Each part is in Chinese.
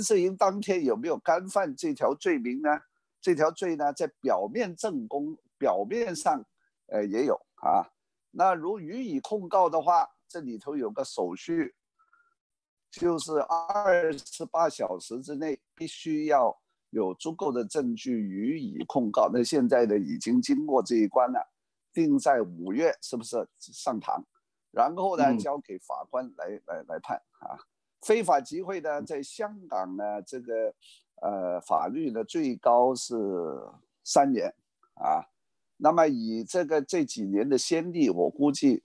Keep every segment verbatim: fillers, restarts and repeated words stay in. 摄营当天有没有干犯这条罪名呢？这条罪呢，在表面证供表面上，呃，也有啊。那如予以控告的话，这里头有个手续，就是二十八小时之内必须要有足够的证据予以控告。那现在的已经经过这一关了，定在五月，是不是上堂？然后呢，交给法官来、嗯、来来判啊。非法集会呢，在香港呢，这个呃法律呢最高是三年啊。那么以这个这几年的先例，我估计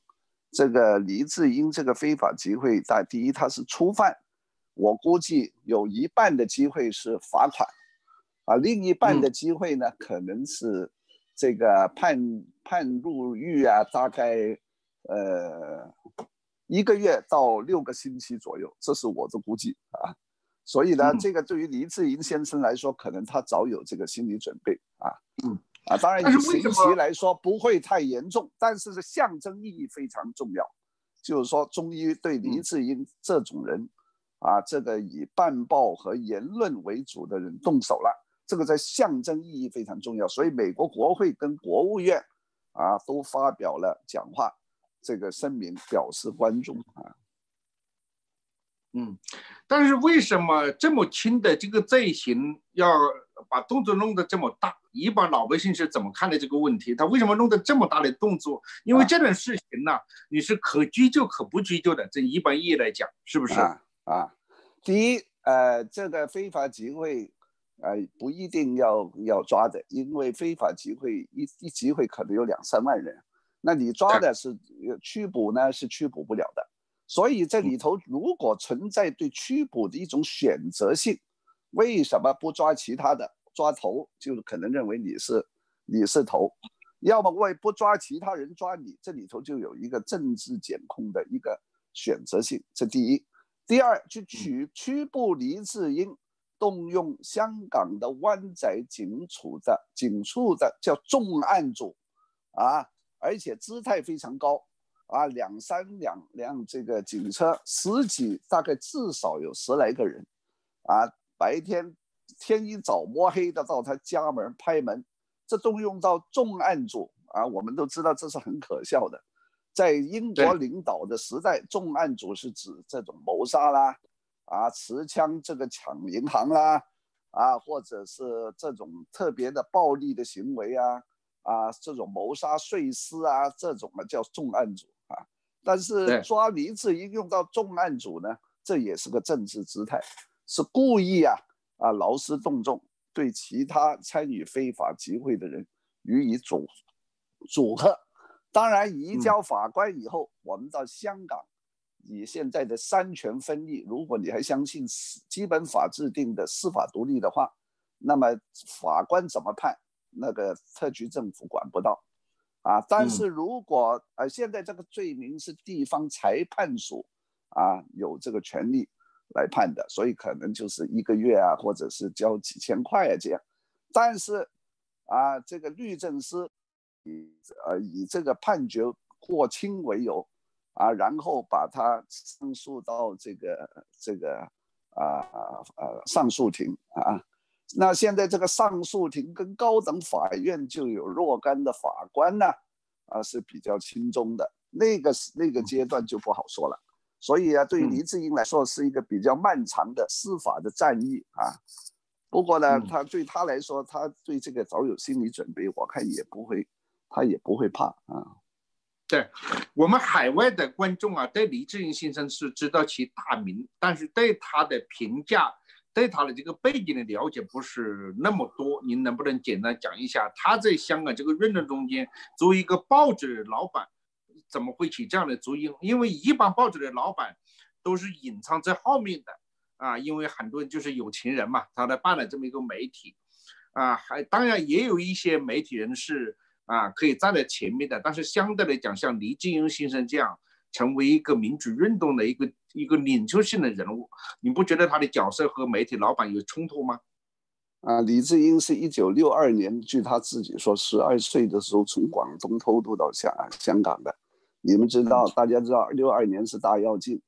这个黎智英这个非法集会，但第一他是初犯，我估计有一半的机会是罚款，啊，另一半的机会呢，可能是这个判判入狱啊，大概呃一个月到六个星期左右，这是我的估计啊。所以呢，这个对于黎智英先生来说，可能他早有这个心理准备啊。嗯。啊，当然以刑期来说不会太严重，但是象征意义非常重要。就是说，中医对黎智英这种人，啊，这个以办报和言论为主的人动手了，这个在象征意义非常重要。所以，美国国会跟国务院，啊，都发表了讲话，这个声明表示关注啊。嗯，但是为什么这么轻的这个罪行要把动作弄得这么大？以往老百姓是怎么看待这个问题？他为什么弄得这么大的动作？因为这种事情呢、啊，你是可追究可不追究的。这一般意义来讲，是不是？啊，啊第一，呃，这个非法集会，呃，不一定要要抓的，因为非法集会一一集会可能有两三万人，那你抓的是拘捕呢，是拘捕不了的。所以这里头如果存在对拘捕的一种选择性，嗯、为什么不抓其他的？抓头就是可能认为你是你是头，要么为不抓其他人抓你，这里头就有一个政治检控的一个选择性，这第一。第二，去取拘捕黎智英，动用香港的湾仔警署的警署的叫重案组，啊，而且姿态非常高，啊，两三两辆这个警车，十几大概至少有十来个人，啊，白天。天一早摸黑的到他家门拍门，这动用到重案组啊，我们都知道这是很可笑的。在英国领导的时代，重案组是指这种谋杀啦，啊，持枪这个抢银行啦，啊，或者是这种特别的暴力的行为啊，啊，这种谋杀碎尸啊，这种呢叫重案组啊。但是抓黎智英用到重案组呢，这也是个政治姿态，是故意啊。啊，劳师动众，对其他参与非法集会的人予以阻阻吓。当然，移交法官以后，嗯、我们到香港，以现在的三权分立，如果你还相信基本法制定的司法独立的话，那么法官怎么判，那个特区政府管不到。啊，但是如果呃，现在这个罪名是地方裁判署啊有这个权利。来判的，所以可能就是一个月啊，或者是交几千块啊这样。但是，啊，这个律政司以呃以这个判决过轻为由，啊，然后把它上诉到这个这个啊啊上诉庭啊。那现在这个上诉庭跟高等法院就有若干的法官呢，啊是比较轻重的，那个那个阶段就不好说了。所以啊，对于黎智英来说是一个比较漫长的司法的战役啊。不过呢，他对他来说，他对这个早有心理准备，我看也不会，他也不会怕啊。对，我们海外的观众啊，对黎智英先生是知道其大名，但是对他的评价，对他的这个背景的了解不是那么多。您能不能简单讲一下，他在香港这个运动中间，作为一个报纸老板？怎么会起这样的主意？因为一般报纸的老板都是隐藏在后面的啊，因为很多人就是有钱人嘛，他来办了这么一个媒体啊，还当然也有一些媒体人是啊可以站在前面的，但是相对来讲，像黎智英先生这样成为一个民主运动的一个一个领袖性的人物，你不觉得他的角色和媒体老板有冲突吗？啊，黎智英是一九六二年，据他自己说，十二岁的时候从广东偷渡到香香港的。你们知道，大家知道，六二年是大跃进，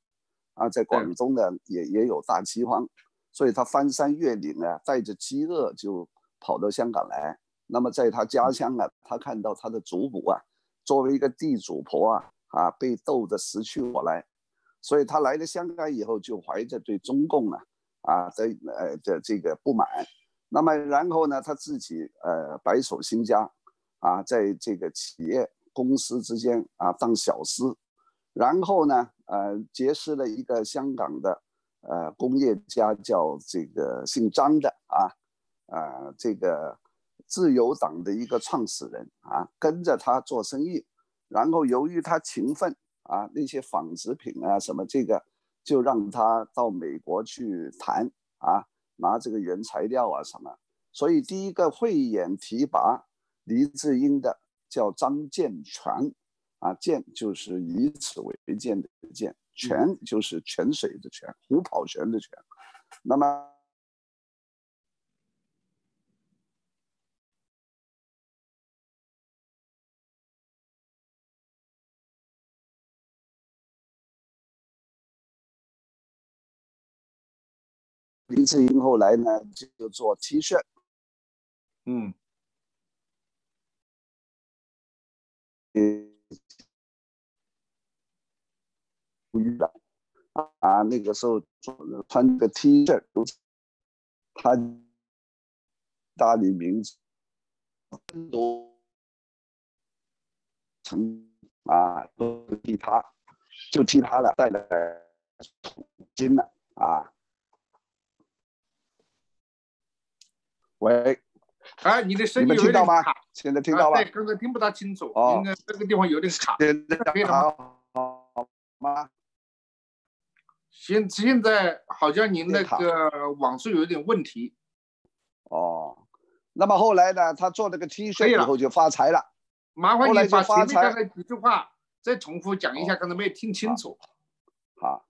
啊，在广东呢也也有大饥荒，所以他翻山越岭啊，带着饥饿就跑到香港来。那么在他家乡啊，他看到他的祖母啊，作为一个地主婆啊，啊被斗得死去活来，所以他来了香港以后，就怀着对中共啊啊的呃的这个不满。那么然后呢，他自己呃白手兴家啊，在这个企业公司之间啊当小厮，然后呢呃结识了一个香港的呃工业家，叫这个姓张的啊。呃，这个自由党的一个创始人啊，跟着他做生意，然后由于他勤奋啊，那些纺织品啊什么这个，就让他到美国去谈啊，拿这个原材料啊什么。所以第一个慧眼提拔黎智英的叫张健全啊，健就是以此为鉴的鉴，泉就是泉水的泉，虎跑泉的泉。那么。黎智英后来呢，就做 T 恤，嗯，啊，那个时候穿个 T 恤，他大理名字都成啊，都替他，就替他了，带来土金了啊。喂，哎，你的声音有点卡，现在听到吗？对，刚刚听不大清楚，应该这个地方有点卡。现在好，好吗？现现在好像您那个网速有点问题。哦，那么后来呢？他做了个 T 恤以后就发财了。麻烦你把前面刚才几句话再重复讲一下，刚才没听清楚。好。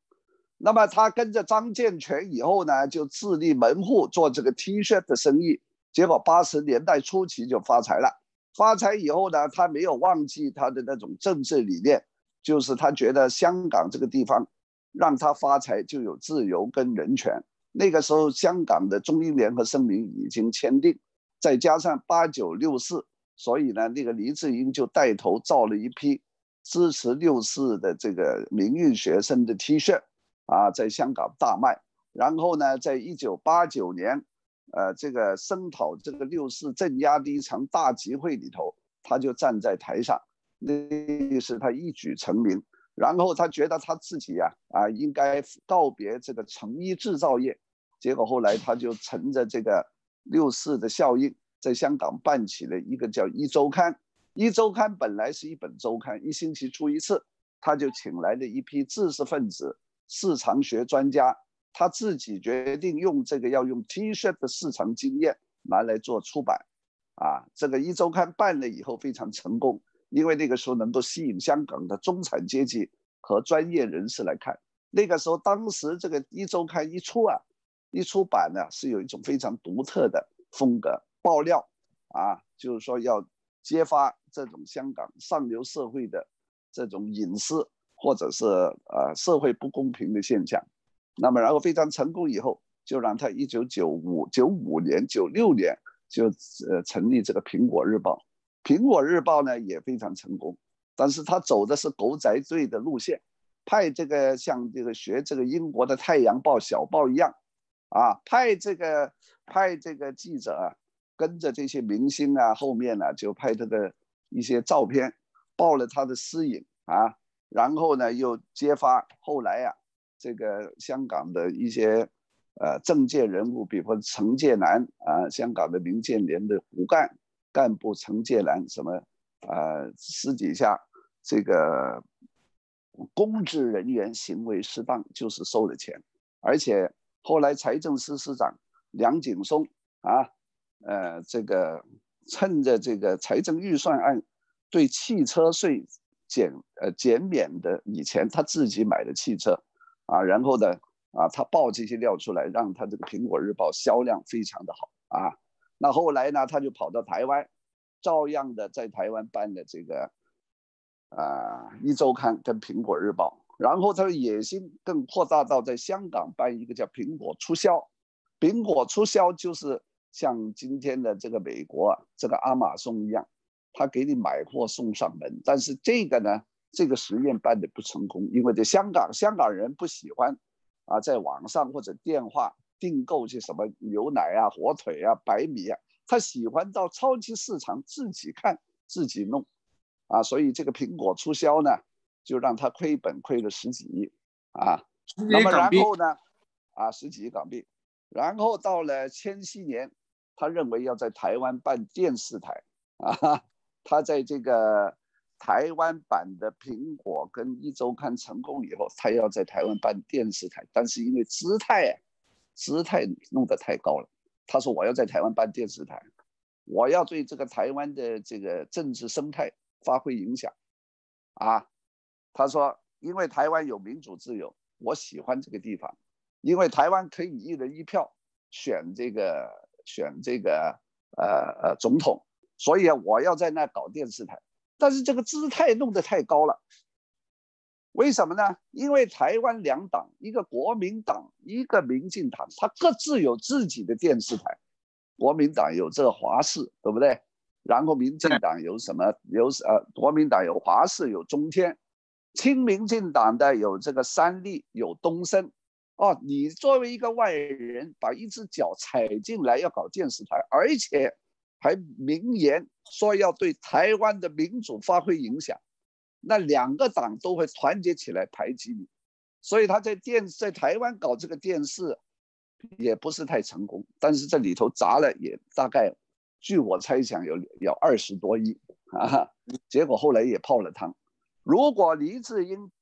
那么他跟着张健全以后呢，就自立门户做这个 T 恤的生意，结果八十年代初期就发财了。发财以后呢，他没有忘记他的那种政治理念，就是他觉得香港这个地方让他发财就有自由跟人权。那个时候香港的中英联合声明已经签订，再加上八九六四，所以呢，那个黎智英就带头造了一批支持六四的这个民运学生的 T 恤。啊，在香港大卖，然后呢，在一九八九年，呃，这个声讨这个六四镇压的一场大集会里头，他就站在台上，那是他一举成名。然后他觉得他自己呀、啊，啊，应该告别这个成衣制造业。结果后来他就乘着这个六四的效应，在香港办起了一个叫《一周刊》。《一周刊》本来是一本周刊，一星期出一次，他就请来了一批知识分子。市场学专家，他自己决定用这个要用 T 恤的市场经验拿来做出版，啊，这个一周刊办了以后非常成功，因为那个时候能够吸引香港的中产阶级和专业人士来看。那个时候，当时这个一周刊一出啊，一出版呢、啊、是有一种非常独特的风格，爆料，啊，就是说要揭发这种香港上流社会的这种隐私。或者是呃社会不公平的现象，那么然后非常成功以后，就让他一九九五九五年九六年就呃成立这个苹果日报。苹果日报呢也非常成功，但是他走的是狗仔队的路线，派这个像这个学这个英国的太阳报小报一样，啊，派这个派这个记者、啊、跟着这些明星啊，后面呢、啊、就拍这个一些照片，报了他的私隐啊。然后呢，又揭发后来呀、啊，这个香港的一些，呃，政界人物，比方陈介南啊，香港的民建联的骨干干部陈介南，什么，呃，私底下这个公职人员行为失当，就是收了钱，而且后来财政司司长梁锦松啊，呃，这个趁着这个财政预算案对汽车税。减呃减免的以前他自己买的汽车，啊，然后呢，啊，他爆这些料出来，让他这个苹果日报销量非常的好啊。那后来呢，他就跑到台湾，照样的在台湾办的这个，啊，一周刊跟苹果日报。然后他的野心更扩大到在香港办一个叫苹果促销苹果促销就是像今天的这个美国啊，这个阿玛松一样，他给你买货送上门。但是这个呢，这个实验办的不成功，因为在香港，香港人不喜欢啊，在网上或者电话订购些什么牛奶啊、火腿啊、白米啊，他喜欢到超级市场自己看、自己弄，啊，所以这个苹果促销呢，就让他亏本，亏了十几亿啊。那么然后呢，啊，十几亿港币。然后到了千禧年，他认为要在台湾办电视台啊，他在这个。台湾版的苹果跟一周刊成功以后，他要在台湾办电视台，但是因为姿态，姿态弄得太高了。他说我要在台湾办电视台，我要对这个台湾的这个政治生态发挥影响，啊，他说因为台湾有民主自由，我喜欢这个地方，因为台湾可以一人一票选这个选这个呃呃总统，所以我要在那搞电视台。但是这个姿态弄得太高了，为什么呢？因为台湾两党，一个国民党，一个民进党，它各自有自己的电视台。国民党有这个华视，对不对？然后民进党有什么？有呃，国民党有华视，有中天；亲民进党的有这个三立，有东森。哦，你作为一个外人，把一只脚踩进来要搞电视台，而且还明言说要对台湾的民主发挥影响，那两个党都会团结起来排挤你，所以他在电在台湾搞这个电视也不是太成功，但是这里头砸了也大概，据我猜想有有二十多亿啊，结果后来也泡了汤。如果黎智英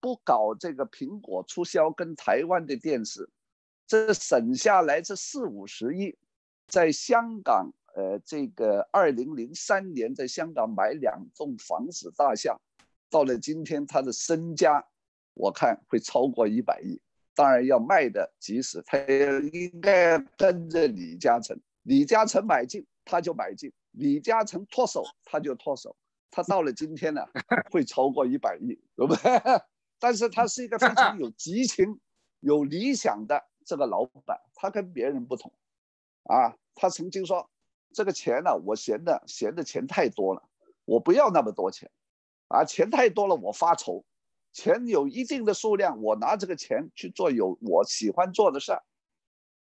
不搞这个苹果促销跟台湾的电视，这省下来这四五十亿，在香港。呃，这个二零零三年在香港买两栋房子大厦，到了今天他的身家，我看会超过一百亿。当然要卖的及时，他应该跟着李嘉诚，李嘉诚买进他就买进，李嘉诚脱手他就脱手。他到了今天呢，会超过一百亿，对不对？但是他是一个非常有激情、有理想的这个老板，他跟别人不同，啊，他曾经说。这个钱呢、啊，我嫌的嫌的钱太多了，我不要那么多钱，啊，钱太多了我发愁，钱有一定的数量，我拿这个钱去做有我喜欢做的事儿，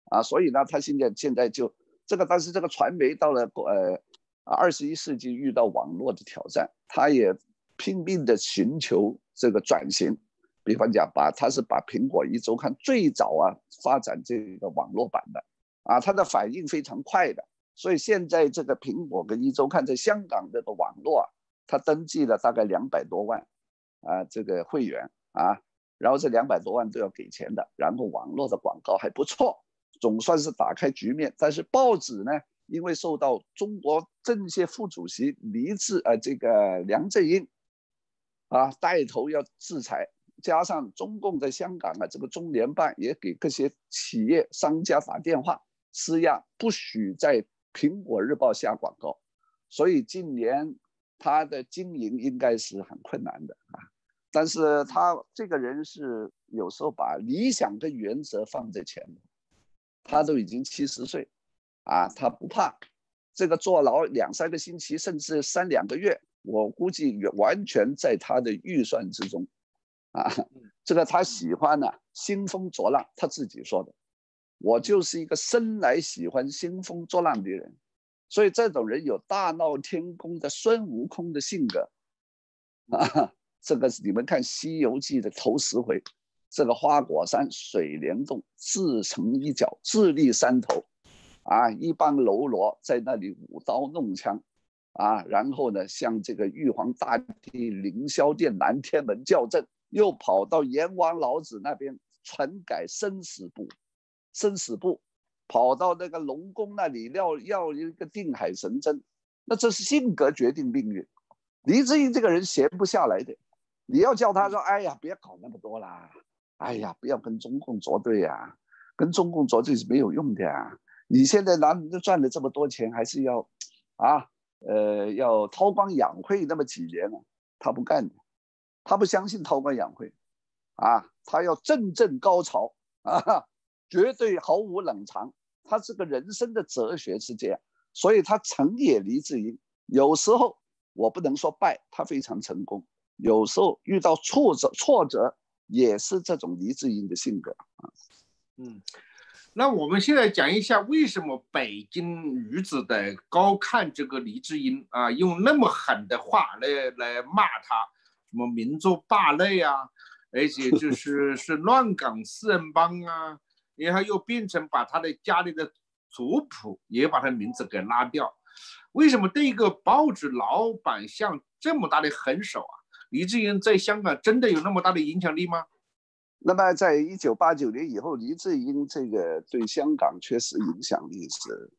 啊，所以呢，他现在现在就这个，但是这个传媒到了呃二十一世纪遇到网络的挑战，他也拼命的寻求这个转型，比方讲把他是把苹果一周刊最早啊发展这个网络版的，啊，他的反应非常快的。所以现在这个苹果跟一周刊在香港这个网络啊，它登记了大概两百多万啊，这个会员啊，然后这两百多万都要给钱的，然后网络的广告还不错，总算是打开局面。但是报纸呢，因为受到中国政协副主席黎智呃这个梁振英啊带头要制裁，加上中共在香港啊这个中联办也给这些企业商家打电话施压，不许在苹果日报下广告，所以今年他的经营应该是很困难的啊。但是他这个人是有时候把理想跟原则放在前面，他都已经七十岁，啊，他不怕这个坐牢两三个星期，甚至三两个月，我估计完全在他的预算之中，啊，这个他喜欢呢、啊，兴风作浪，他自己说的。我就是一个生来喜欢兴风作浪的人，所以这种人有大闹天宫的孙悟空的性格，啊，这个你们看《西游记》的头十回，这个花果山水帘洞自成一角，自立山头，啊，一帮喽啰在那里舞刀弄枪，啊，然后呢，向这个玉皇大帝、凌霄殿、南天门叫阵，又跑到阎王老子那边传改生死簿。生死簿跑到那个龙宫那里要要一个定海神针，那这是性格决定命运。黎智英这个人闲不下来的，你要叫他说，哎呀，别搞那么多啦，哎呀，不要跟中共作对呀、啊，跟中共作对是没有用的呀、啊。你现在拿赚了这么多钱，还是要，啊，呃，要韬光养晦那么几年了、啊，他不干的，他不相信韬光养晦，啊，他要阵阵高潮啊。绝对毫无冷藏。他这个人生的哲学是这样，所以他成也黎智英。有时候我不能说败，他非常成功；有时候遇到挫折，挫折也是这种黎智英的性格啊。嗯，那我们现在讲一下为什么北京女子的高看这个黎智英啊，用那么狠的话来来骂他，什么民族霸类啊，而且就是是乱港四人帮啊。然后又变成把他的家里的族谱也把他名字给拉掉，为什么对一个报纸老板下这么大的狠手啊？黎智英在香港真的有那么大的影响力吗？那么在一九八九年以后，黎智英这个对香港确实影响力是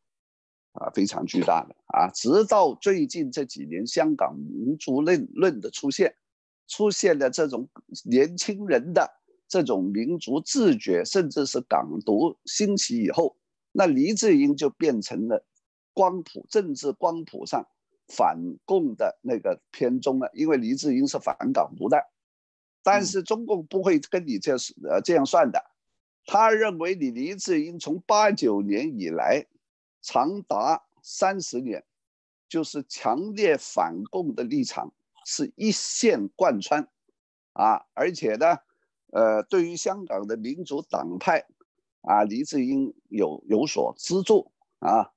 啊非常巨大的啊，直到最近这几年香港民族论论的出现，出现了这种年轻人的。这种民族自觉，甚至是港独兴起以后，那黎智英就变成了光谱政治光谱上反共的那个偏中了，因为黎智英是反港独的。但是中共不会跟你这样算的，他认为你黎智英从八九年以来长达三十年，就是强烈反共的立场是一线贯穿啊，而且呢。呃，对于香港的民主党派，啊，黎智英有有所资助啊，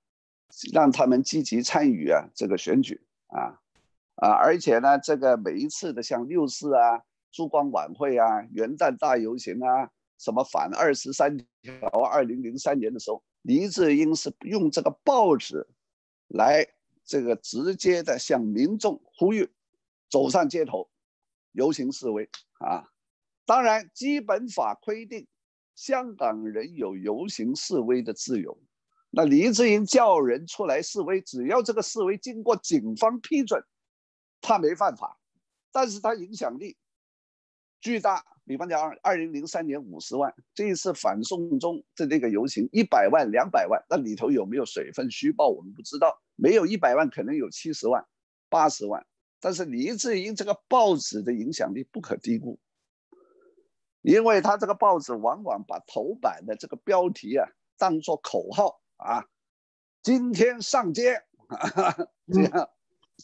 让他们积极参与啊这个选举啊啊，而且呢，这个每一次的像六四啊、烛光晚会啊、元旦大游行啊，什么反二十三条，二零零三年的时候，黎智英是用这个报纸来这个直接的向民众呼吁，走上街头游行示威啊。当然，基本法规定香港人有游行示威的自由。那黎智英叫人出来示威，只要这个示威经过警方批准，他没犯法。但是他影响力巨大，比方讲，二零零三年五十万，这一次反送中的那个游行一百万、两百万，那里头有没有水分虚报我们不知道，没有一百万可能有七十万、八十万。但是黎智英这个报纸的影响力不可低估。因为他这个报纸往往把头版的这个标题啊当作口号啊，今天上街，哈哈，这样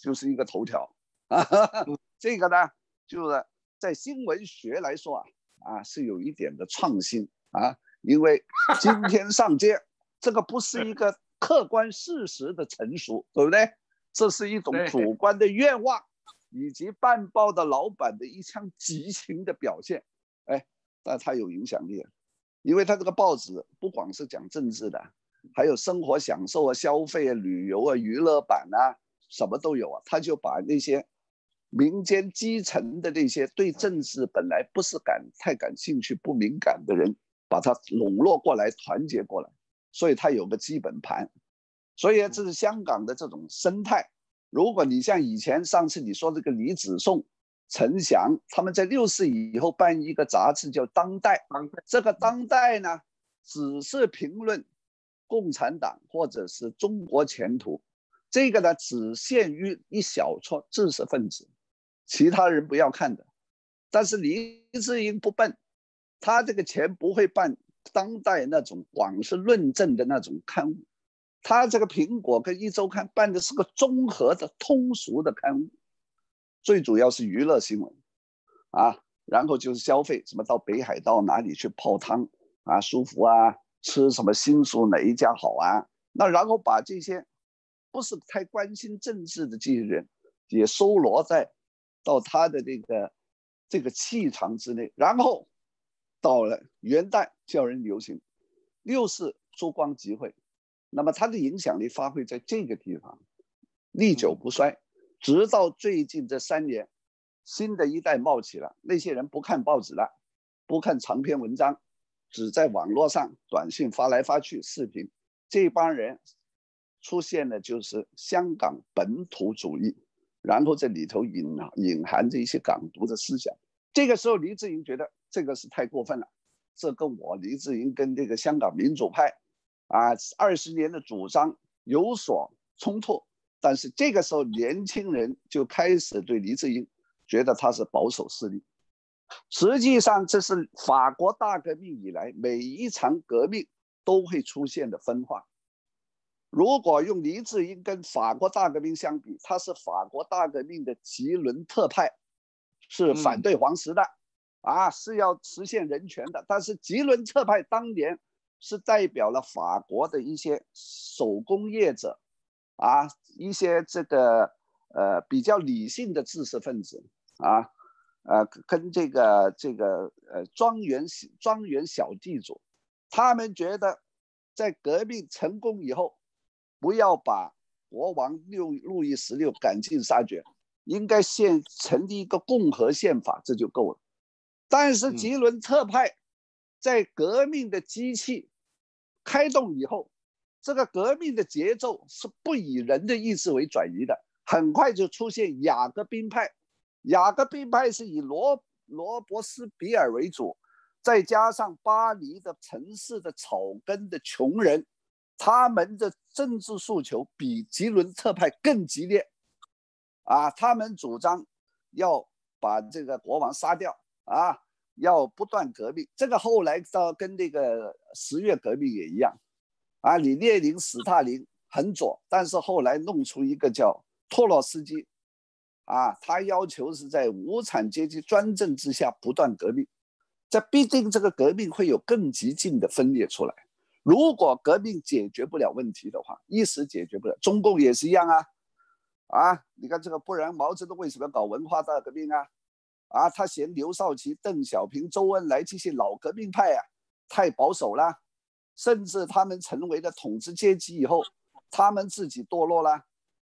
就是一个头条啊。这个呢，就是在新闻学来说啊啊是有一点的创新啊，因为今天上街这个不是一个客观事实的陈述，对不对？这是一种主观的愿望，以及办报的老板的一腔激情的表现。哎，但他有影响力，因为他这个报纸不光是讲政治的，还有生活享受啊、消费啊、旅游啊、娱乐版啊，什么都有啊。他就把那些民间基层的那些对政治本来不是感太感兴趣、不敏感的人，把他笼络过来、团结过来，所以他有个基本盘。所以这是香港的这种生态。如果你像以前上次你说这个李子颂、陈翔他们在六四以后办一个杂志叫《当代》，这个《当代》呢，只是评论共产党或者是中国前途，这个呢只限于一小撮知识分子，其他人不要看的。但是黎智英不笨，他这个钱不会办《当代》那种光是论证的那种刊物，他这个《苹果》跟《一周刊》办的是个综合的、通俗的刊物。最主要是娱乐新闻啊，然后就是消费，什么到北海道哪里去泡汤啊，舒服啊，吃什么新宿哪一家好啊，那然后把这些不是太关心政治的这些人也收罗在到他的这个这个气场之内，然后到了元旦叫人游行，六四烛光集会，那么他的影响力发挥在这个地方历久不衰。直到最近这三年，新的一代冒起了，那些人不看报纸了，不看长篇文章，只在网络上短信发来发去，视频，这帮人出现的就是香港本土主义，然后这里头隐隐含着一些港独的思想。这个时候黎智英觉得这个是太过分了，这跟我黎智英跟这个香港民主派啊二十年的主张有所冲突。但是这个时候，年轻人就开始对黎智英觉得他是保守势力，实际上，这是法国大革命以来每一场革命都会出现的分化。如果用黎智英跟法国大革命相比，他是法国大革命的吉伦特派，是反对皇室的，嗯、啊，是要实现人权的。但是吉伦特派当年是代表了法国的一些手工业者，啊，一些这个呃比较理性的知识分子，啊。 呃，跟这个这个呃庄园庄园小地主，他们觉得在革命成功以后，不要把国王路易十六赶尽杀绝，应该现成立一个共和宪法，这就够了。但是吉伦特派在革命的机器开动以后，这个革命的节奏是不以人的意志为转移的，很快就出现雅各宾派。 雅各宾派是以罗罗伯斯比尔为主，再加上巴黎的城市的草根的穷人，他们的政治诉求比吉伦特派更激烈，啊，他们主张要把这个国王杀掉，啊，要不断革命。这个后来到跟那个十月革命也一样，啊，你列宁、斯大林很左，但是后来弄出一个叫托洛斯基。 啊，他要求是在无产阶级专政之下不断革命，这必定这个革命会有更激进的分裂出来。如果革命解决不了问题的话，一时解决不了，中共也是一样啊。啊，你看这个，不然毛泽东为什么要搞文化大革命啊？啊，他嫌刘少奇、邓小平、周恩来这些老革命派啊太保守了，甚至他们成为了统治阶级以后，他们自己堕落了。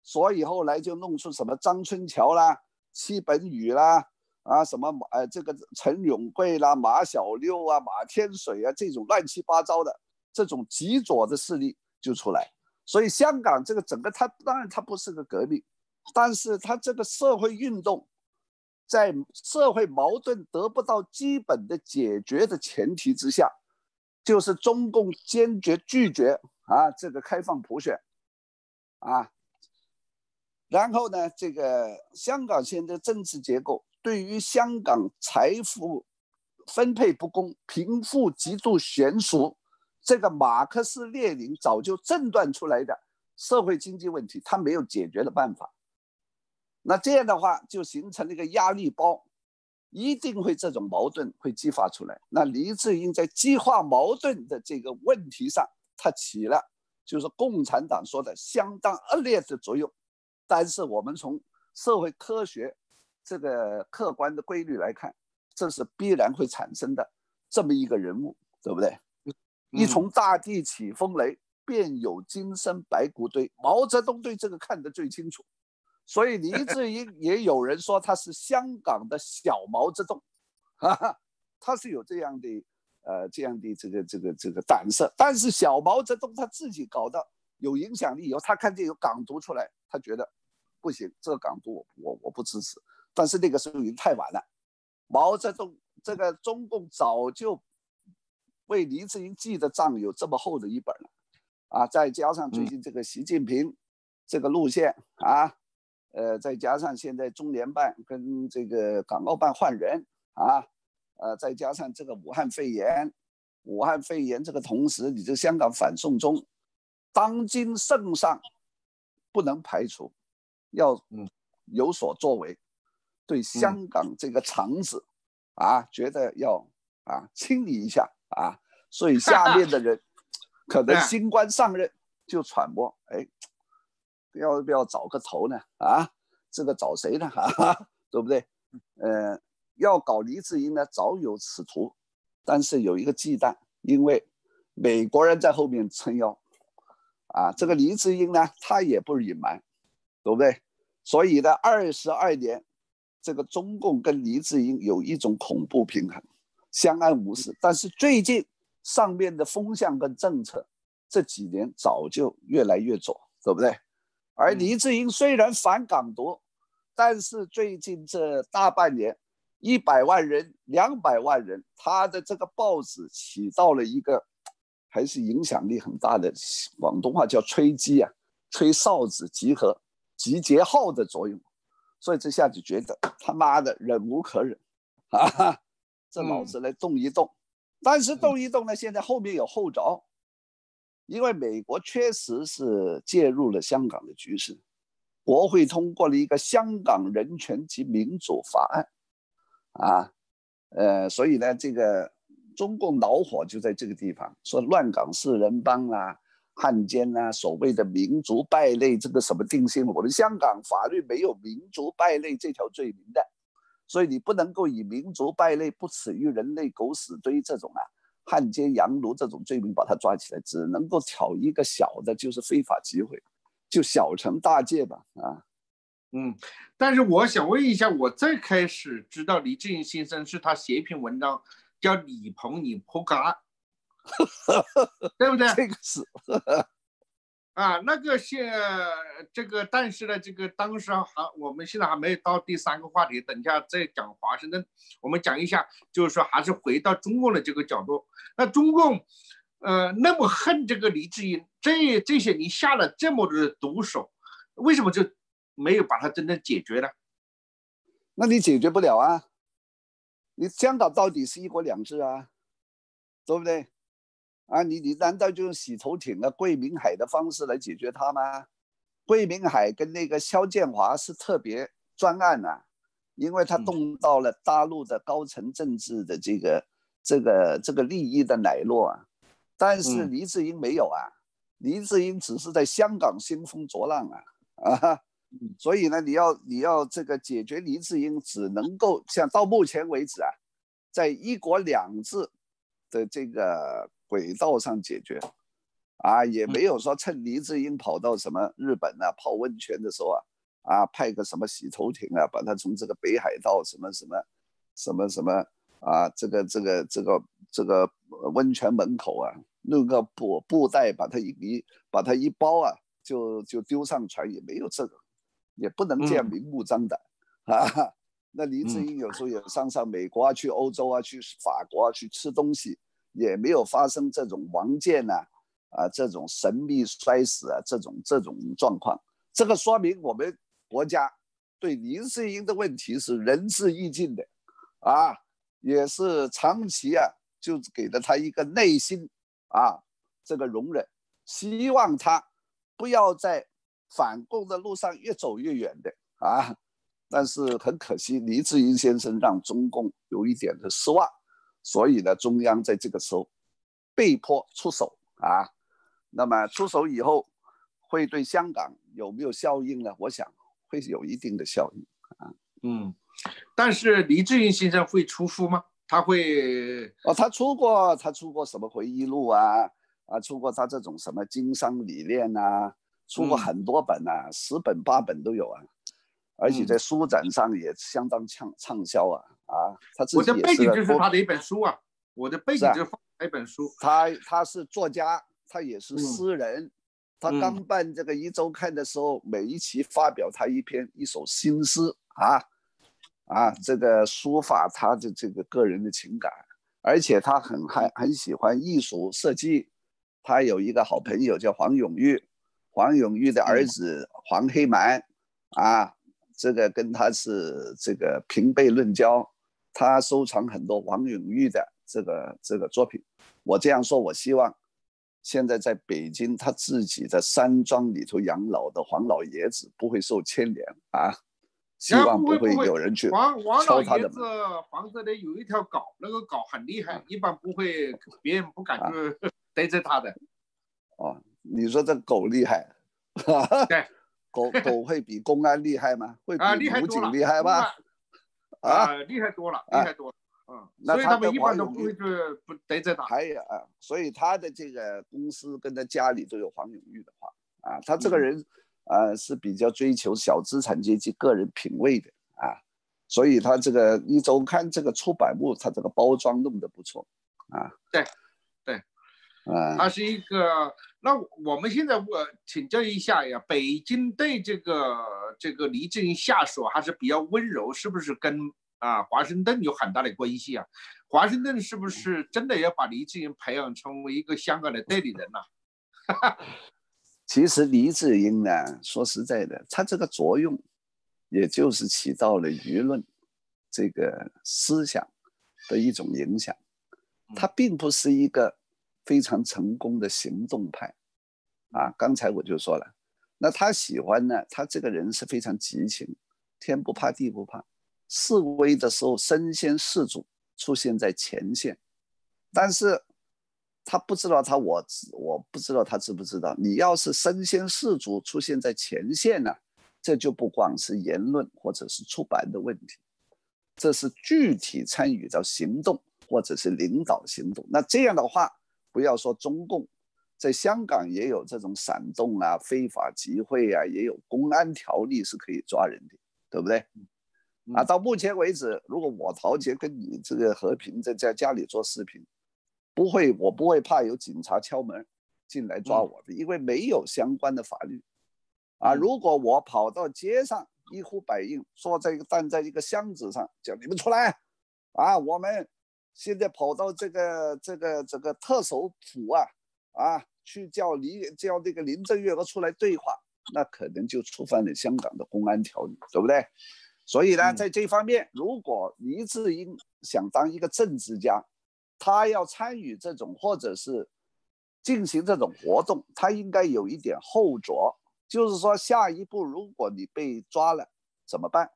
所以后来就弄出什么张春桥啦、戚本禹啦，啊什么呃这个陈永贵啦、马小六啊、马天水啊这种乱七八糟的这种极左的势力就出来。所以香港这个整个它当然它不是个革命，但是它这个社会运动，在社会矛盾得不到基本的解决的前提之下，就是中共坚决拒绝啊这个开放普选，啊。 然后呢，这个香港现在政治结构对于香港财富分配不公、贫富极度悬殊，这个马克思列宁早就诊断出来的社会经济问题，他没有解决的办法。那这样的话，就形成了一个压力包，一定会这种矛盾会激发出来。那黎智英在激化矛盾的这个问题上，他起了就是共产党说的相当恶劣的作用。 但是我们从社会科学这个客观的规律来看，这是必然会产生的这么一个人物，对不对？一从大地起风雷，便有金身白骨堆。毛泽东对这个看得最清楚，所以黎智英也有人说他是香港的小毛泽东，哈哈，他是有这样的呃这样的这个这个这个胆色。但是小毛泽东他自己搞的有影响力以后，他看见有港独出来，他觉得。 不行，这个港独我我我不支持。但是那个时候已经太晚了，毛泽东这个中共早就为黎智英记的账有这么厚的一本了，啊，再加上最近这个习近平这个路线啊，呃，再加上现在中联办跟这个港澳办换人啊，呃，再加上这个武汉肺炎，武汉肺炎这个同时，你这香港反送中，当今圣上不能排除。 要有所作为，对香港这个肠子啊，觉得要啊清理一下啊，所以下面的人可能新官上任就揣摩，哎，要不要找个头呢？啊，这个找谁呢？啊，对不对？呃，要搞黎智英呢，早有此图，但是有一个忌惮，因为美国人在后面撑腰，啊，这个黎智英呢，他也不隐瞒。 对不对？所以呢，二十二年，这个中共跟黎智英有一种恐怖平衡，相安无事。但是最近上面的风向跟政策，这几年早就越来越左，对不对？而黎智英虽然反港独，但是最近这大半年，一百万人、两百万人，他的这个报纸起到了一个还是影响力很大的，广东话叫吹鸡啊，吹哨子集合。 集结号的作用，所以这下就觉得他妈的忍无可忍，啊，这老子来动一动。但是动一动呢，现在后面有后着，因为美国确实是介入了香港的局势，国会通过了一个香港人权及民主法案，啊，呃，所以呢，这个中共恼火就在这个地方，说乱港四人帮啊、汉奸啊、所谓的民族败类，这个什么定性？我们香港法律没有民族败类这条罪名的，所以你不能够以民族败类、不耻于人类、狗屎堆这种啊。汉奸洋奴这种罪名把他抓起来，只能够挑一个小的，就是非法集会，就小惩大戒吧，啊，嗯。但是我想问一下，我最开始知道黎智英先生是他写一篇文章叫《李鹏你破嘎》，对不对？这个是啊，那个是这个，但是呢，这个当时还我们现在还没到第三个话题，等一下再讲华盛顿，我们讲一下，就是说还是回到中共的这个角度。那中共，呃，那么恨这个黎智英，这这些你下了这么多的毒手，为什么就没有把它真正解决呢？那你解决不了啊！你香港到底是一国两制啊，对不对？啊，你你难道就用洗头艇啊、桂明海的方式来解决它吗？桂明海跟那个肖建华是特别专案啊，因为他动到了大陆的高层政治的这个、嗯、这个这个利益的奶酪啊。但是黎智英没有啊，黎智英只是在香港兴风作浪啊啊，所以呢，你要你要这个解决黎智英，只能够像到目前为止啊，在一国两制的这个轨道上解决，啊，也没有说趁黎智英跑到什么日本啊泡温泉的时候啊，啊派个什么洗头艇啊，把他从这个北海道什么什么什么什么啊，这个这个这个这个温泉门口啊，弄个布布袋把他一把他一包啊，就就丢上船，也没有这个，也不能这样明目张胆、嗯、啊。那黎智英有时候也上上美国啊，去欧洲啊，去法国啊，去吃东西。也没有发生这种王建啊啊这种神秘摔死啊这种这种状况，这个说明我们国家对黎智英的问题是仁至义尽的，啊，也是长期啊就给了他一个内心啊这个容忍，希望他不要在反共的路上越走越远的啊。但是很可惜，黎智英先生让中共有一点的失望。所以呢，中央在这个时候被迫出手啊。那么出手以后，会对香港有没有效应呢？我想会有一定的效应啊。嗯，但是黎智英先生会出书吗？他会哦，他出过，他出过什么回忆录啊？啊，出过他这种什么经商理念啊，出过很多本啊，嗯、十本八本都有啊。而且在书展上也相当畅畅销啊。啊，他自己我的背景就是他的一本书啊，我的背景就是他一本书。他他是作家，他也是诗人。嗯、他刚办这个一周刊的时候，嗯、每一期发表他一篇一首新诗啊啊，这个抒发他的这个个人的情感。而且他很很很喜欢艺术设计。他有一个好朋友叫黄永玉，黄永玉的儿子黄黑蛮、嗯、啊，这个跟他是这个平辈论交。他收藏很多王永玉的这个这个作品。我这样说，我希望现在在北京他自己的山庄里头养老的黄老爷子不会受牵连啊，希望不会有人去敲他的门。王老爷子房子里有一条狗，那个狗很厉害，啊、一般不会，别人不敢去逮着他的。哦，你说这狗厉害？对，狗狗会比公安厉害吗？会比武警厉害吗？啊啊，厉害多了，厉害多了，嗯，所以他们一般都不会去不逮着他。还有啊，所以他的这个公司跟他家里都有黄永玉的话啊，他这个人啊是比较追求小资产阶级个人品味的啊，所以他这个一周刊这个出版物，他这个包装弄得不错啊。对，对，啊，他是一个。那我们现在我请教一下呀，北京对这个这个黎智英下手还是比较温柔，是不是跟啊华盛顿有很大的关系啊？华盛顿是不是真的要把黎智英培养成为一个香港的代理人呢、啊？其实黎智英呢，说实在的，他这个作用，也就是起到了舆论这个思想的一种影响。他并不是一个非常成功的行动派啊，刚才我就说了，那他喜欢呢，他这个人是非常激情，天不怕地不怕，示威的时候身先士卒，出现在前线，但是他不知道他我我不知道他知不知道，你要是身先士卒出现在前线呢、啊，这就不光是言论或者是出版的问题，这是具体参与到行动或者是领导行动。那这样的话，不要说中共，在香港也有这种煽动啊、非法集会啊，也有公安条例是可以抓人的，对不对？啊，到目前为止，如果我陶杰跟你这个和平在在家里做视频，不会，我不会怕有警察敲门进来抓我的，因为没有相关的法律。啊，如果我跑到街上一呼百应，坐在一个站在一个箱子上，叫你们出来，啊，我们现在跑到这个这个这个特首府啊啊，去叫林叫这个林郑月娥出来对话，那可能就触犯了香港的公安条例，对不对？所以呢，在这方面，如果黎智英想当一个政治家，他要参与这种或者是进行这种活动，他应该有一点后着，就是说下一步如果你被抓了怎么办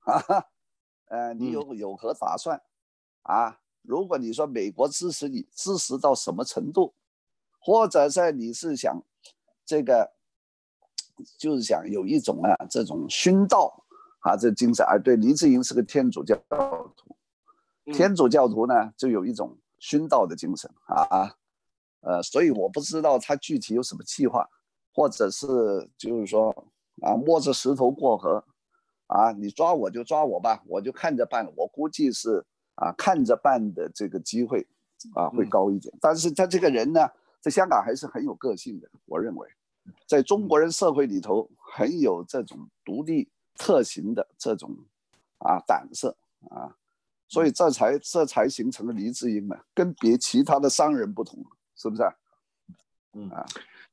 啊？呃，你有有何打算啊？如果你说美国支持你，支持到什么程度，或者是你是想这个，就是想有一种啊这种熏道。啊，这精神啊，对，黎智英是个天主教徒，天主教徒呢就有一种殉道的精神啊，呃，所以我不知道他具体有什么计划，或者是就是说啊，摸着石头过河，啊，你抓我就抓我吧，我就看着办，我估计是啊看着办的这个机会啊会高一点，但是他这个人呢，在香港还是很有个性的，我认为，在中国人社会里头很有这种独立。特行的这种啊胆色啊，所以这才这才形成了黎智英嘛，跟别其他的商人不同，是不是、啊？嗯啊，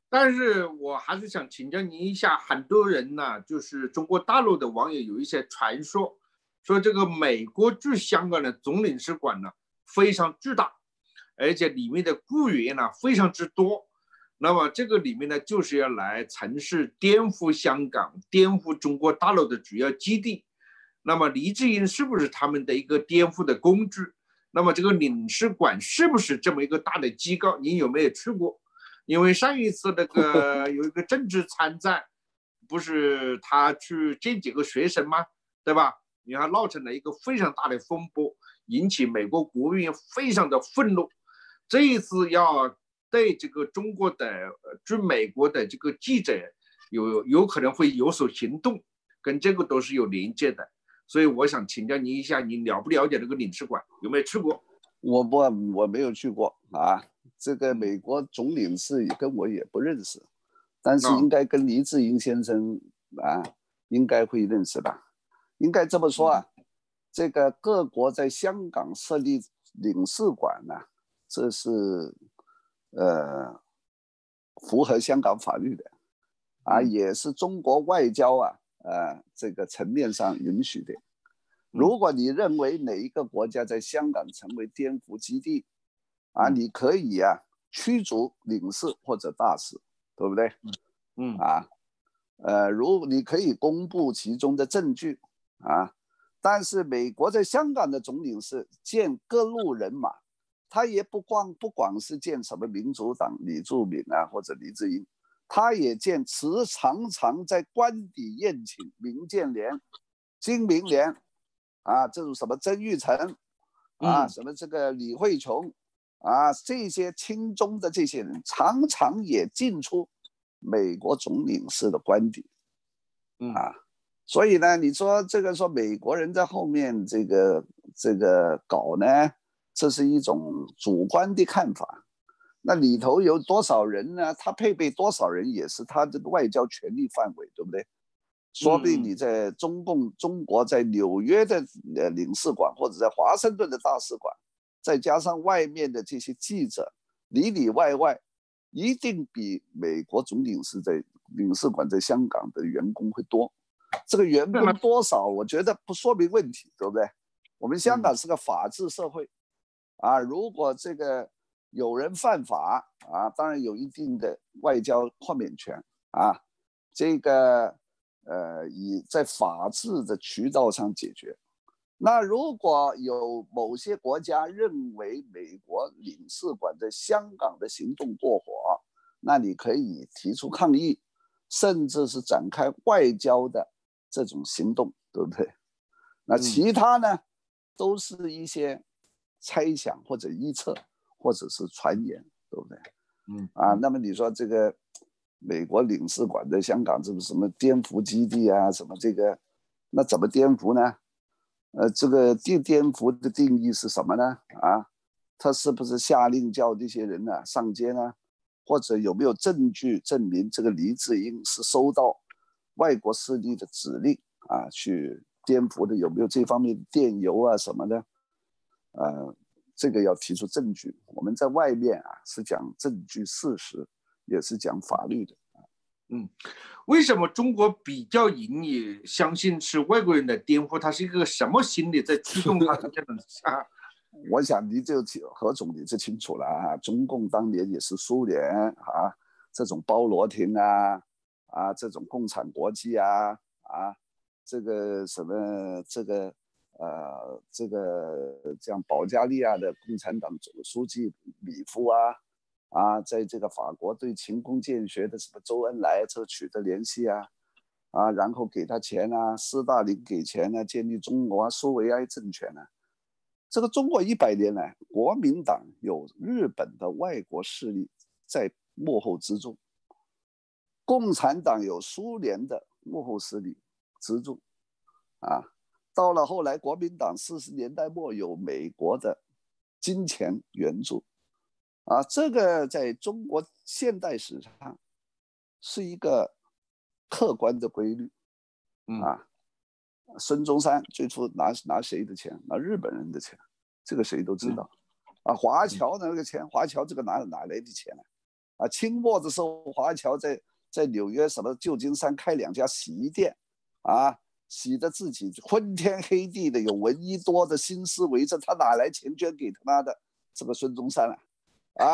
但是我还是想请教您一下，很多人呢、啊，就是中国大陆的网友有一些传说，说这个美国驻香港的总领事馆呢非常巨大，而且里面的雇员呢非常之多。那么这个里面呢，就是要来尝试颠覆香港、颠覆中国大陆的主要基地。那么黎智英是不是他们的一个颠覆的工具？那么这个领事馆是不是这么一个大的机构？您有没有去过？因为上一次那个有一个政治参战，不是他去见几个学生吗？对吧？你看闹成了一个非常大的风波，引起美国国务院非常的愤怒。这一次要。对这个中国的驻美国的这个记者有有可能会有所行动，跟这个都是有连接的，所以我想请教您一下，您了不了解这个领事馆，有没有去过？我不我没有去过啊，这个美国总领事也跟我也不认识，但是应该跟黎智英先生啊应该会认识吧，应该这么说啊，嗯、这个各国在香港设立领事馆呢、啊，这是。呃，符合香港法律的，啊，也是中国外交啊，呃，这个层面上允许的。如果你认为哪一个国家在香港成为颠覆基地，啊，你可以啊驱逐领事或者大使，对不对？嗯，啊，呃，如你可以公布其中的证据，啊，但是美国在香港的总领事见各路人马。他也不光不光是见什么民主党李柱铭啊，或者黎智英，他也见时常常在官邸宴请民建联、金民联，啊，这种什么曾钰成，啊，什么这个李慧琼，啊，这些亲中的这些人，常常也进出美国总领事的官邸，啊，所以呢，你说这个说美国人在后面这个这个搞呢？这是一种主观的看法，那里头有多少人呢？他配备多少人也是他的外交权力范围，对不对？说不定你在中共中国在纽约的领事馆或者在华盛顿的大使馆，再加上外面的这些记者，里里外外一定比美国总领事在领事馆在香港的员工会多。这个员工多少，我觉得不说明问题，对不对？我们香港是个法治社会，啊，如果这个有人犯法啊，当然有一定的外交豁免权啊，这个呃以在法治的渠道上解决。那如果有某些国家认为美国领事馆在香港的行动过火，那你可以提出抗议，甚至是展开外交的这种行动，对不对？那其他呢，嗯、都是一些猜想或者臆测，或者是传言，对不对？嗯啊，那么你说这个美国领事馆在香港这个什么颠覆基地啊，什么这个，那怎么颠覆呢？呃，这个颠颠覆的定义是什么呢？啊，他是不是下令叫这些人呢、啊、上街呢？或者有没有证据证明这个黎智英是收到外国势力的指令啊去颠覆的？有没有这方面的电邮啊什么的？呃，这个要提出证据。我们在外面啊是讲证据事实，也是讲法律的。嗯，为什么中国比较引以相信是外国人的颠覆？它是一个什么心理在驱动它的这种啊？我想你就何总你就清楚了啊。中共当年也是苏联啊，这种包罗廷啊啊，这种共产国际啊啊，这个什么这个呃这个像保加利亚的共产党总书记米夫啊。啊，在这个法国对勤工俭学的什么周恩来这取得联系啊，啊，然后给他钱啊，斯大林给钱啊，建立中国啊，苏维埃政权啊，这个中国一百年来，国民党有日本的外国势力在幕后资助，共产党有苏联的幕后势力资助，啊，到了后来国民党四十年代末有美国的金钱援助。啊，这个在中国现代史上是一个客观的规律，啊，嗯、孙中山最初拿拿谁的钱？拿日本人的钱，这个谁都知道。嗯、啊，华侨那个钱，华侨这个哪哪来的钱呢、啊？啊，清末的时候，华侨在在纽约什么旧金山开两家洗衣店，啊，洗的自己昏天黑地的，有闻一多的新思维，这他哪来钱捐给他妈的这个孙中山啊？啊，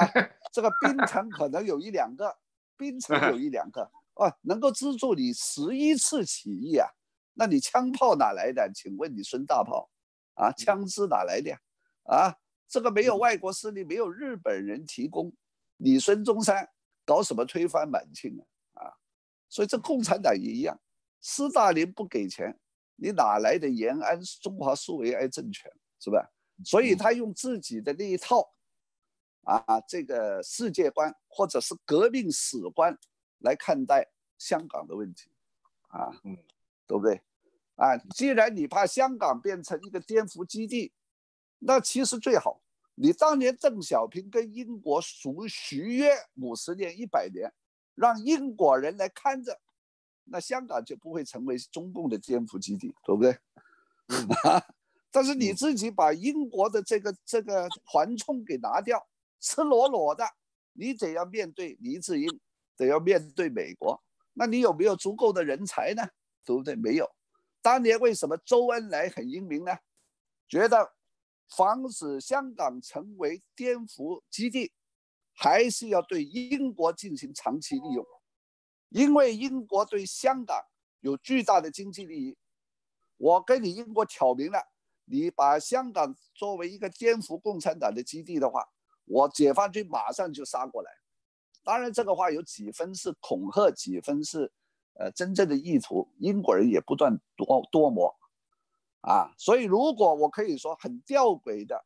这个槟城可能有一两个，槟城有一两个啊，能够资助你十一次起义啊，那你枪炮哪来的？请问你孙大炮啊，枪支哪来的？啊，这个没有外国势力，没有日本人提供，你孙中山搞什么推翻满清啊？啊，所以这共产党也一样，斯大林不给钱，你哪来的延安中华苏维埃政权是吧？所以他用自己的那一套。啊，这个世界观或者是革命史观来看待香港的问题，啊，嗯，对不对？啊，既然你怕香港变成一个颠覆基地，那其实最好，你当年邓小平跟英国赎续约五十年、一百年，让英国人来看着，那香港就不会成为中共的颠覆基地，对不对？嗯、但是你自己把英国的这个这个缓冲给拿掉。赤裸裸的，你得要面对黎智英，得要面对美国，那你有没有足够的人才呢？对不对？没有。当年为什么周恩来很英明呢？觉得防止香港成为颠覆基地，还是要对英国进行长期利用，因为英国对香港有巨大的经济利益。我跟你英国挑明了，你把香港作为一个颠覆共产党的基地的话，我解放军马上就杀过来，当然这个话有几分是恐吓，几分是呃真正的意图。英国人也不断多多磨，啊，所以如果我可以说很吊诡的，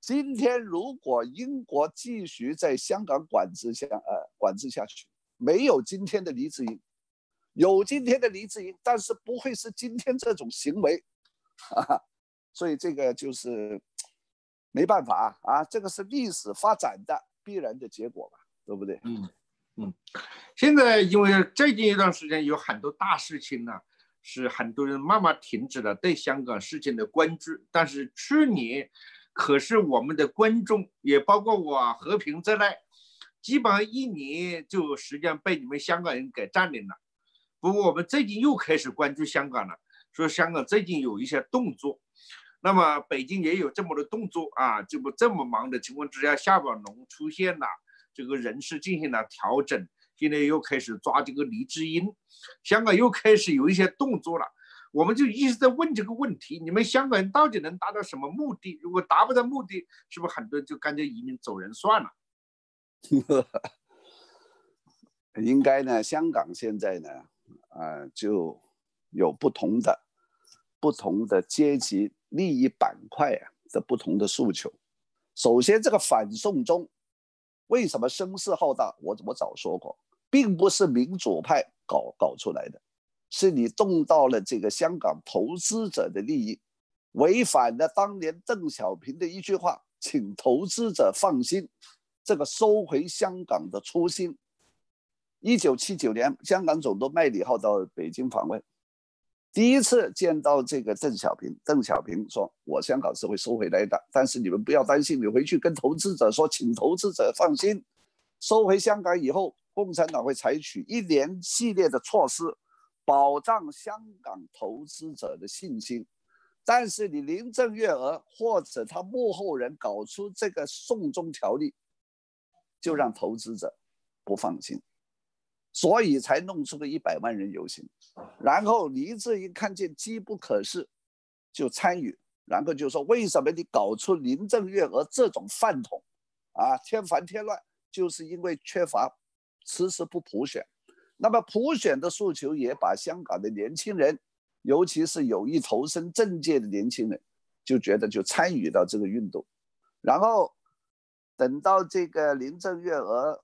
今天如果英国继续在香港管制下呃管制下去，没有今天的黎智英，有今天的黎智英，但是不会是今天这种行为，啊，所以这个就是。没办法啊，这个是历史发展的必然的结果吧，对不对？嗯嗯。现在因为最近一段时间有很多大事情呢、啊，是很多人慢慢停止了对香港事情的关注。但是去年，可是我们的观众也包括我和平在内，基本上一年就时间被你们香港人给占领了。不过我们最近又开始关注香港了，说香港最近有一些动作。那么北京也有这么的动作啊，这不这么忙的情况之下，夏宝龙出现了，这个人事进行了调整，现在又开始抓这个黎智英，香港又开始有一些动作了。我们就一直在问这个问题，你们香港人到底能达到什么目的？如果达不到目的，是不是很多人就干脆移民走人算了？应该呢，香港现在呢，啊，就有不同的、不同的阶级利益板块啊的不同的诉求。首先，这个反送中为什么声势浩大？我我早说过，并不是民主派搞搞出来的。是你动到了这个香港投资者的利益，违反了当年邓小平的一句话，请投资者放心，这个收回香港的初心。一九七九年，香港总督麦理浩到北京访问，第一次见到这个邓小平，邓小平说：“我香港是会收回来的，但是你们不要担心，你回去跟投资者说，请投资者放心，收回香港以后，共产党会采取一连系列的措施。”保障香港投资者的信心，但是你林郑月娥或者他幕后人搞出这个送中条例，就让投资者不放心，所以才弄出个一百万人游行。然后黎智英看见机不可失，就参与，然后就说：“为什么你搞出林郑月娥这种饭桶啊？添烦添乱，就是因为缺乏迟迟不普选。”那么普选的诉求也把香港的年轻人，尤其是有意投身政界的年轻人，就觉得就参与到这个运动。然后等到这个林郑月娥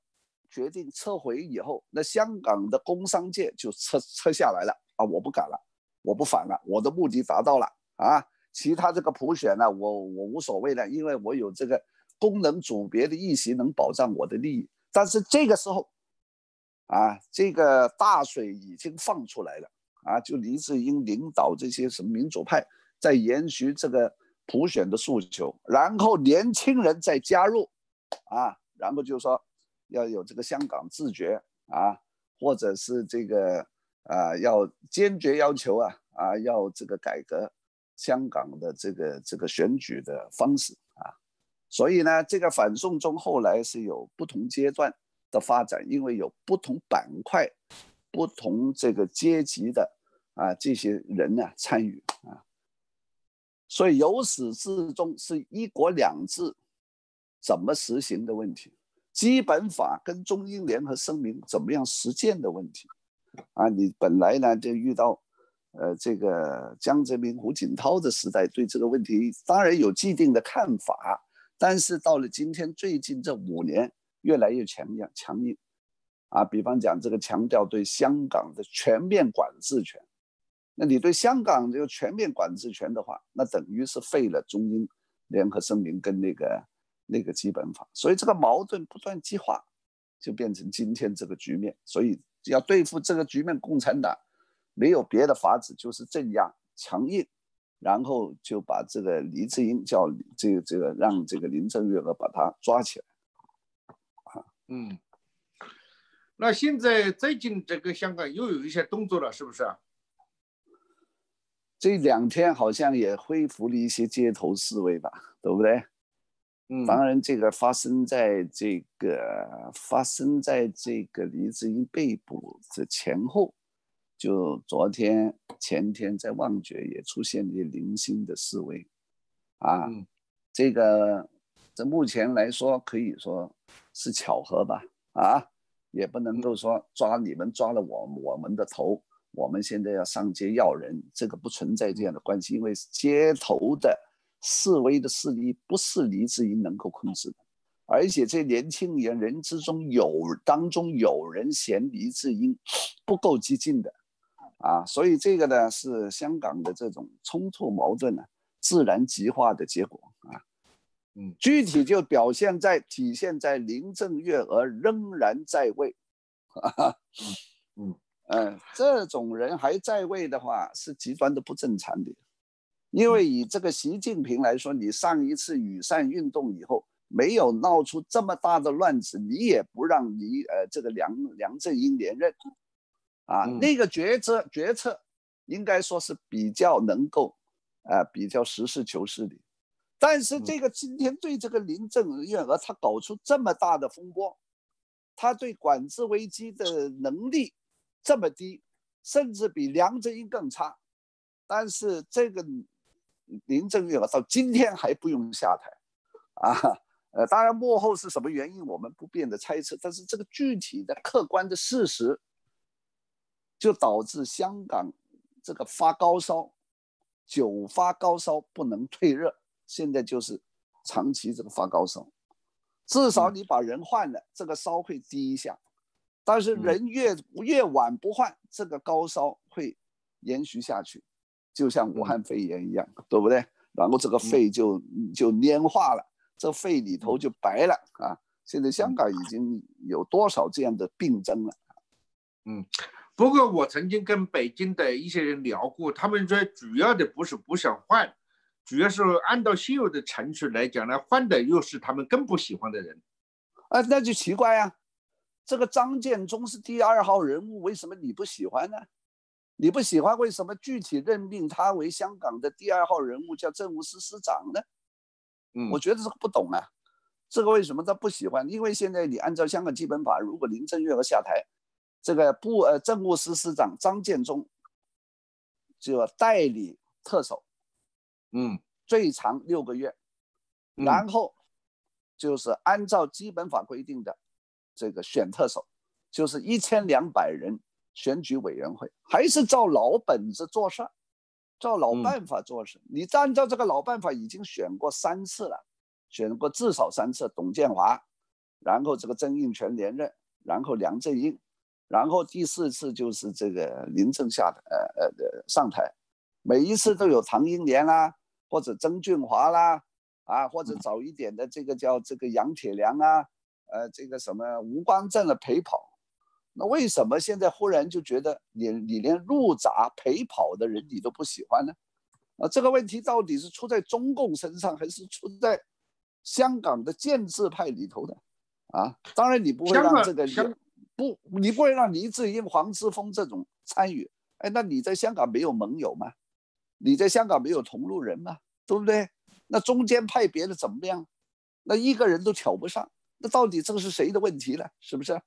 决定撤回以后，那香港的工商界就撤撤下来了啊，我不敢了，我不反了，我的目的达到了啊。其他这个普选呢、啊，我我无所谓了，因为我有这个功能组别的议席能保障我的利益。但是这个时候。啊，这个大水已经放出来了啊！就黎智英领导这些什么民主派在延续这个普选的诉求，然后年轻人再加入，啊，然后就说要有这个香港自觉啊，或者是这个啊要坚决要求啊啊要这个改革香港的这个这个选举的方式啊，所以呢，这个反送中后来是有不同阶段。的发展，因为有不同板块、不同这个阶级的啊这些人呢、啊、参与啊，所以由始至终是一国两制怎么实行的问题，基本法跟中英联合声明怎么样实践的问题啊。你本来呢就遇到呃这个江泽民、胡锦涛的时代，对这个问题当然有既定的看法，但是到了今天最近这五年。越来越强硬，强硬，啊，比方讲这个强调对香港的全面管制权，那你对香港这个全面管制权的话，那等于是废了中英联合声明跟那个那个基本法，所以这个矛盾不断激化，就变成今天这个局面。所以要对付这个局面，共产党没有别的法子，就是镇压、强硬，然后就把这个黎智英叫这个这个让这个林郑月娥把他抓起来。嗯，那现在最近这个香港又有一些动作了，是不是啊？这两天好像也恢复了一些街头示威吧，对不对？嗯，当然这个发生在这个发生在这个黎智英被捕的前后，就昨天前天在旺角也出现了零星的示威，啊，嗯、这个这目前来说可以说。是巧合吧？啊，也不能够说抓你们抓了我我们的头，我们现在要上街要人，这个不存在这样的关系，因为街头的示威的势力不是黎智英能够控制的，而且这年轻人之中有当中有人嫌黎智英不够激进的，啊，所以这个呢是香港的这种冲突矛盾呢、啊、自然激化的结果啊。嗯，具体就表现在体现在林郑月娥仍然在位，啊，嗯嗯，这种人还在位的话是极端的不正常的，因为以这个习近平来说，你上一次雨伞运动以后没有闹出这么大的乱子，你也不让你呃这个梁梁振英连任，啊，那个决策决策应该说是比较能够。呃，比较实事求是的。但是这个今天对这个林郑月娥，她搞出这么大的风波，她对管制危机的能力这么低，甚至比梁振英更差。但是这个林郑月娥到今天还不用下台，啊，呃，当然幕后是什么原因我们不便的猜测，但是这个具体的客观的事实，就导致香港这个发高烧，久发高烧不能退热，现在就是长期这个发高烧，至少你把人换了，嗯、这个烧会低一下，但是人越越晚不换，这个高烧会延续下去，就像武汉肺炎一样，嗯、对不对？然后这个肺就、嗯、就蔫化了，这肺里头就白了啊！现在香港已经有多少这样的病症了？嗯。不过我曾经跟北京的一些人聊过，他们说主要的不是不想换，主要是按照现有的程序来讲呢，换的又是他们更不喜欢的人。啊，那就奇怪啊，这个张建宗是第二号人物，为什么你不喜欢呢？你不喜欢，为什么具体任命他为香港的第二号人物，叫政务司司长呢？嗯，我觉得这个不懂啊，这个为什么他不喜欢？因为现在你按照香港基本法，如果林郑月娥下台，这个部呃政务司司长张建宗就要代理特首，嗯，最长六个月，嗯、然后就是按照基本法规定的这个选特首，就是一千两百人选举委员会，还是照老本子做事，照老办法做事。嗯、你按照这个老办法已经选过三次了，选过至少三次，董建华，然后这个曾荫权连任，然后梁振英。然后第四次就是这个林郑下台，呃呃上台，每一次都有唐英年啦，或者曾俊华啦，啊，或者早一点的这个叫这个杨铁良啊，呃，这个什么吴光正的陪跑，那为什么现在忽然就觉得你你连入闸陪跑的人你都不喜欢呢？啊，这个问题到底是出在中共身上，还是出在香港的建制派里头的？啊，当然你不会让这个。不，你不会让黎智英、黄之锋这种参与，哎，那你在香港没有盟友吗？你在香港没有同路人吗？对不对？那中间派别的怎么样？那一个人都挑不上，那到底这个是谁的问题呢？是不是？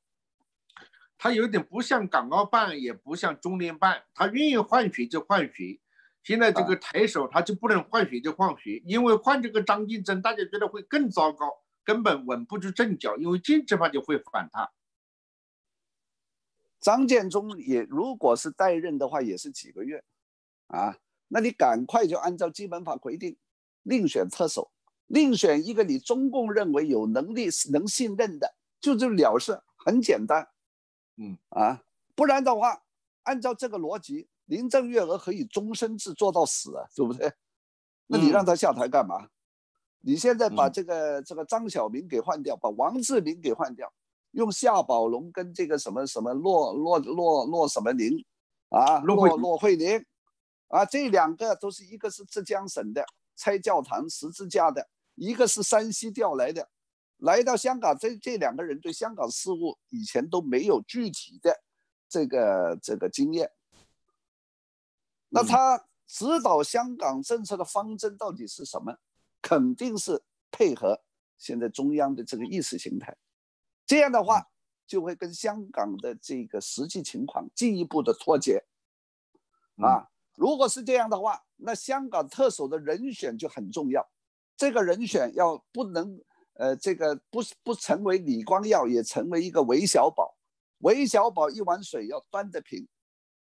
他有点不像港澳办，也不像中联办，他愿意换血就换血。现在这个台首他就不能换血就换血，啊、因为换这个张晋珍，大家觉得会更糟糕，根本稳不住阵脚，因为建制派就会反他。张建宗也如果是代任的话，也是几个月，啊，那你赶快就按照基本法规定，另选特首，另选一个你中共认为有能力能信任的，就这了事，很简单，嗯啊，不然的话，按照这个逻辑，林郑月娥可以终身制做到死，啊，对不对？那你让他下台干嘛？嗯、你现在把这个这个张晓明给换掉，把王志明给换掉。用夏宝龙跟这个什么什么骆骆骆骆什么林，啊，骆骆惠宁，啊，这两个都是一个是浙江省的拆教堂十字架的，一个是山西调来的，来到香港，这这两个人对香港事务以前都没有具体的这个这个经验。那他指导香港政策的方针到底是什么？肯定是配合现在中央的这个意识形态。这样的话，就会跟香港的这个实际情况进一步的脱节，啊，如果是这样的话，那香港特首的人选就很重要，这个人选要不能，呃，这个不不成为李光耀，也成为一个韦小宝，韦小宝一碗水要端得平，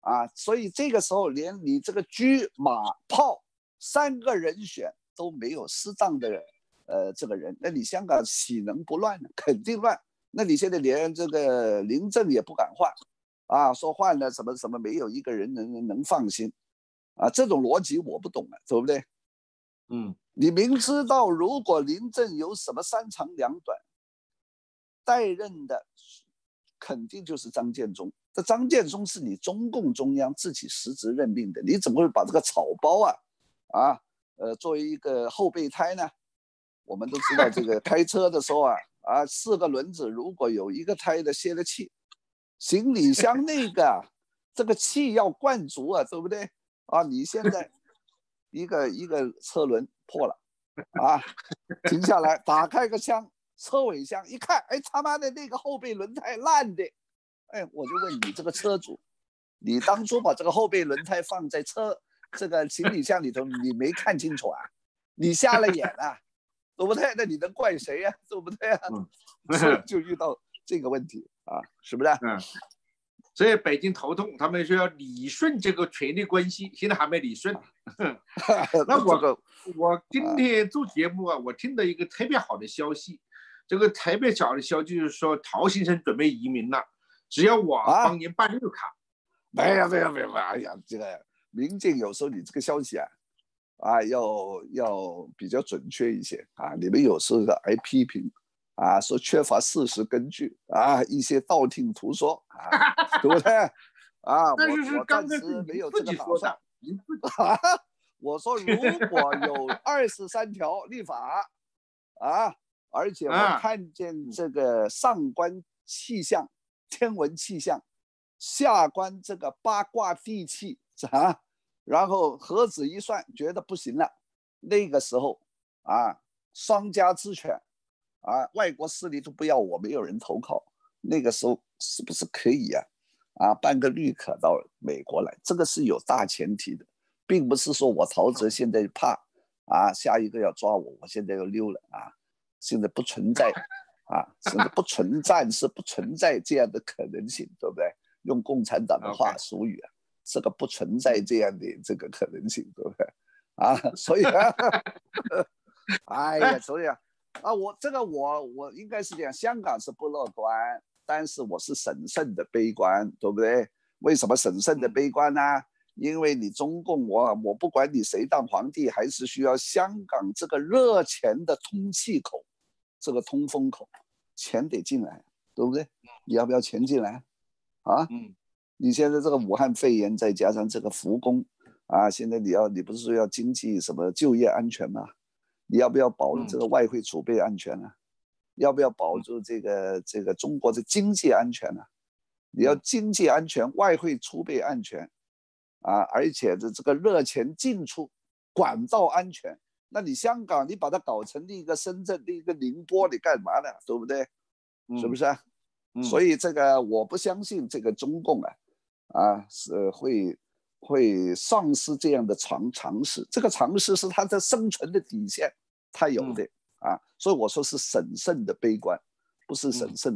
啊，所以这个时候连你这个车马炮三个人选都没有适当的人，呃，这个人，那你香港岂能不乱呢？肯定乱。那你现在连这个林郑也不敢换，啊，说换了什么什么，没有一个人能能放心，啊，这种逻辑我不懂了，对不对？嗯，你明知道如果林郑有什么三长两短，代任的肯定就是张建宗，这张建宗是你中共中央自己实质任命的，你怎么会把这个草包啊，啊，呃，作为一个后备胎呢？我们都知道这个开车的时候啊。啊，四个轮子如果有一个胎的泄了气，行李箱那个这个气要灌足啊，对不对？啊，你现在一个一个车轮破了啊，停下来，打开个箱，车尾箱一看，哎，他妈的那个后备轮胎烂的，哎，我就问你这个车主，你当初把这个后备轮胎放在车这个行李箱里头，你没看清楚啊？你瞎了眼啊？对不对？那你能怪谁呀、啊？对不对啊？嗯、就遇到这个问题啊，是不是？嗯。所以北京头痛，他们说要理顺这个权力关系，现在还没理顺。那我、这个、我今天做节目啊，我听到一个特别好的消息，这个特别好的消息就是说陶先生准备移民了，只要我帮您办绿卡。啊、没有没有没有，哎呀，这个民进有时候你这个消息啊，啊要要比较准确一些啊，你们有时候挨批评。啊，说缺乏事实根据啊，一些道听途说啊，对不对？啊，我我暂时没有这个打算。啊，我说如果有二十三条立法啊，而且我看见这个上观气象、天文气象，下观这个八卦地气啊，然后合子一算，觉得不行了，那个时候啊，双家之犬。啊，外国势力都不要我，没有人投靠。那个时候是不是可以啊？啊，办个绿卡到美国来，这个是有大前提的，并不是说我陶喆现在怕啊，下一个要抓我，我现在要溜了啊，现在不存在啊，甚至不存在是不存在这样的可能性，对不对？用共产党的话俗语啊， okay. 这个不存在这样的这个可能性，对不对？啊，所以啊，哎呀，所以啊。啊，我这个我我应该是这样，香港是不乐观，但是我是审慎的悲观，对不对？为什么审慎的悲观呢？因为你中共我，我我不管你谁当皇帝，还是需要香港这个热钱的通气口，这个通风口，钱得进来，对不对？你要不要钱进来？啊，嗯，你现在这个武汉肺炎再加上这个复工，啊，现在你要你不是说要经济什么就业安全吗？你要不要保这个外汇储备安全呢、啊？要不要保住这个这个中国的经济安全呢、啊？你要经济安全、外汇储备安全，啊，而且这这个热钱进出管道安全。那你香港，你把它搞成一个深圳、一个宁波，你干嘛呢？对不对？是不是、啊？嗯嗯、所以这个我不相信这个中共啊，啊是会。会丧失这样的常常识，这个常识是他的生存的底线，他有的、嗯、啊，所以我说是审慎的悲观，不是审慎的。嗯